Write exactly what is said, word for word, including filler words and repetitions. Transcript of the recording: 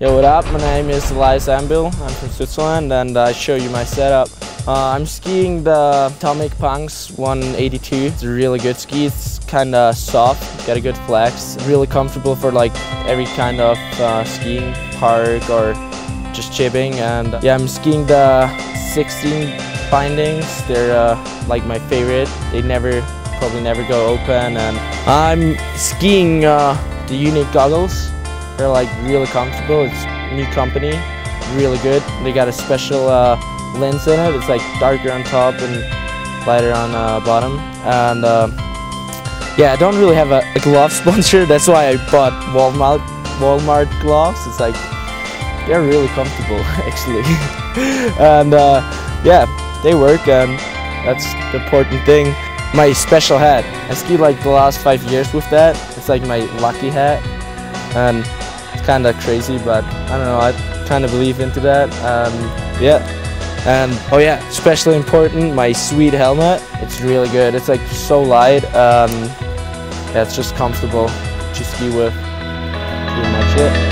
Yo, what up? My name is Elias Ambuhl. I'm from Switzerland and I show you my setup. Uh, I'm skiing the Atomic Punks one eighty-two. It's a really good ski. It's kind of soft, got a good flex. Really comfortable for like every kind of uh, skiing, park or just chipping. And yeah, I'm skiing the sixteen bindings. They're uh, like my favorite. They never, probably never go open. And I'm skiing uh, the Uniq goggles. They're like really comfortable. It's a new company, really good. They got a special uh, lens in it. It's like darker on top and lighter on uh, bottom. And uh, yeah, I don't really have a, a glove sponsor. That's why I bought Walmart Walmart gloves. It's like they're really comfortable actually, and uh, yeah, they work. And that's the important thing. My special hat. I skied like the last five years with that. It's like my lucky hat, and kind of crazy, but I don't know, I kind of believe into that. Um, yeah, and oh yeah, especially important, my sweet helmet. It's really good. It's like so light. Um, yeah, it's just comfortable to ski with. Pretty much it.